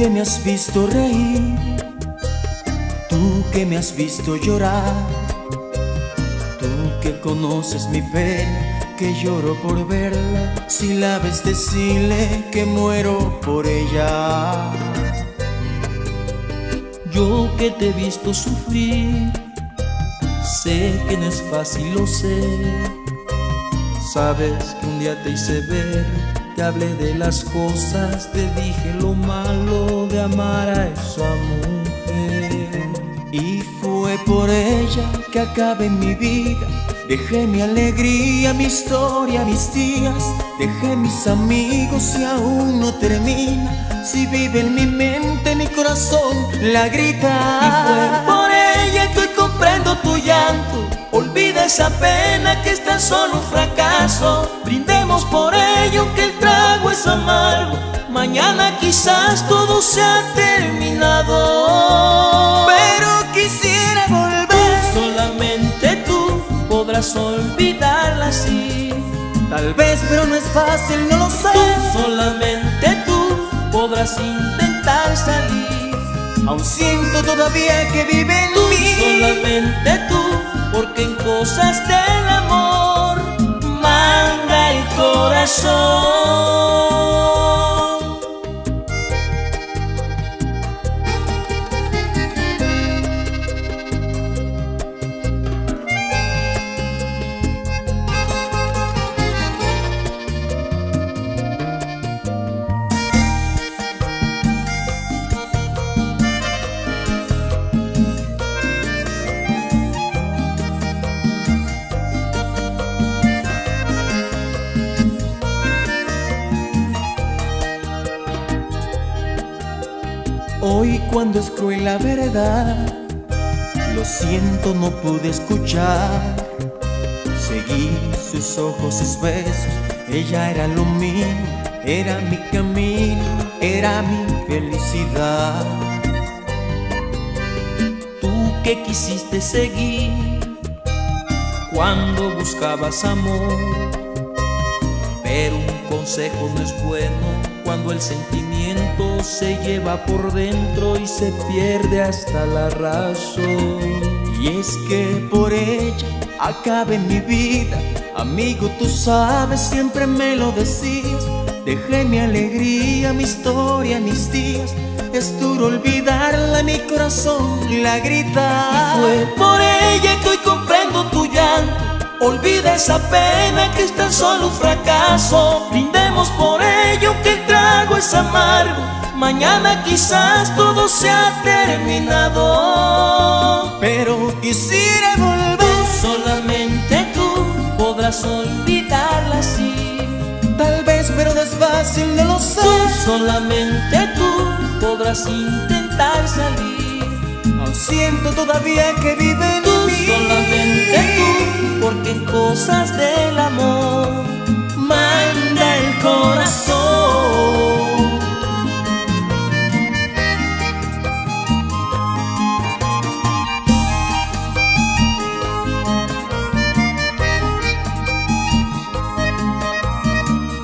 que me has visto reír, tú que me has visto llorar, tú que conoces mi pena, que lloro por verla. Si la ves, decirle que muero por ella. Yo que te he visto sufrir, sé que no es fácil, lo sé. Sabes que un día te hice ver, te hablé de las cosas, te dije lo malo de amar a esa mujer. Y fue por ella que acabé mi vida. Dejé mi alegría, mi historia, mis días. Dejé mis amigos y aún no termina. Si vive en mi mente, mi corazón la grita. Y fue por ella que hoy comprendo tu llanto. Olvida esa pena, que es tan solo un fracaso. Brindemos por ello, que el trago es amargo. Mañana quizás todo se ha terminado. Pero quisiera volver. Tú, solamente tú podrás olvidarla así. Tal vez, pero no es fácil, no lo sé. Tú, solamente tú podrás intentar salir. Aún siento todavía que vive en tú, mí. Solamente tú, porque en cosas del amor manda el corazón. Hoy cuando es cruel la verdad, lo siento, no pude escuchar. Seguí sus ojos, sus besos, ella era lo mío, era mi camino, era mi felicidad. Tú que quisiste seguir cuando buscabas amor, pero un consejo no es bueno cuando el sentimiento se lleva por dentro y se pierde hasta la razón. Y es que por ella acabé mi vida. Amigo, tú sabes, siempre me lo decías. Dejé mi alegría, mi historia, mis días. Es duro olvidarla, mi corazón la grita. Y fue por ella que hoy comprendo tu llanto. Olvida esa pena, que es tan solo un fracaso. Brindemos por ello, que el trago es amargo. Mañana quizás todo se ha terminado. Pero quisiera volver. Tú, solamente tú podrás olvidarla así. Tal vez, pero no es fácil, no lo sé. Tú, solamente tú podrás intentar salir. Aún siento todavía que vive en tú, mí. Solamente tú, porque en cosas del amor manda el corazón.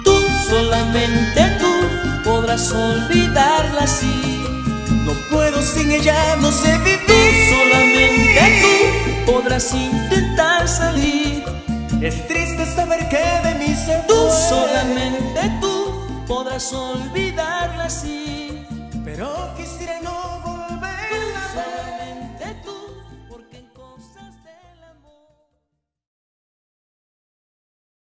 Tú, solamente tú podrás olvidarla así. No puedo sin ella, no sé vivir. Tú, solamente tú podrás intentar salir. Es triste saber que de mí se fue. Tú, solamente tú podrás olvidarla así.